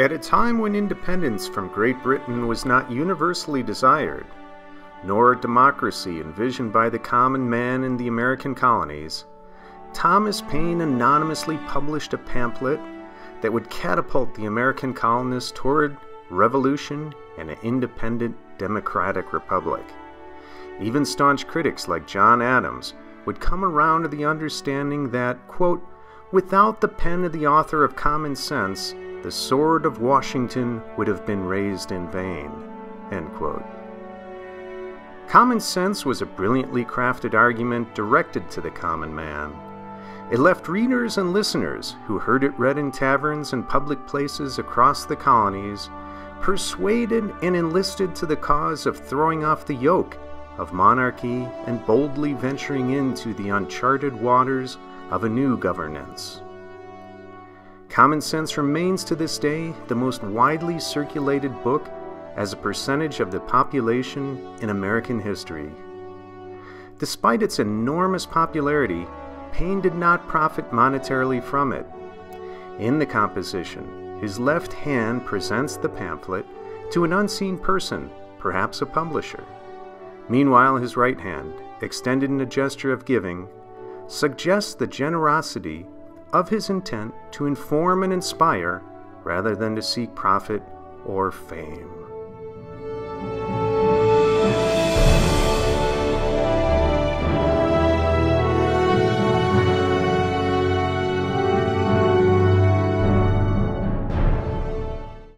At a time when independence from Great Britain was not universally desired, nor a democracy envisioned by the common man in the American colonies, Thomas Paine anonymously published a pamphlet that would catapult the American colonists toward revolution and an independent democratic republic. Even staunch critics like John Adams would come around to the understanding that, quote, without the pen of the author of Common Sense, the sword of Washington would have been raised in vain, end quote. Common Sense was a brilliantly crafted argument directed to the common man. It left readers and listeners who heard it read in taverns and public places across the colonies persuaded and enlisted to the cause of throwing off the yoke of monarchy and boldly venturing into the uncharted waters of a new governance. Common Sense remains to this day the most widely circulated book as a percentage of the population in American history. Despite its enormous popularity, Paine did not profit monetarily from it. In the composition, his left hand presents the pamphlet to an unseen person, perhaps a publisher. Meanwhile, his right hand, extended in a gesture of giving, suggests the generosity of his intent to inform and inspire rather than to seek profit or fame.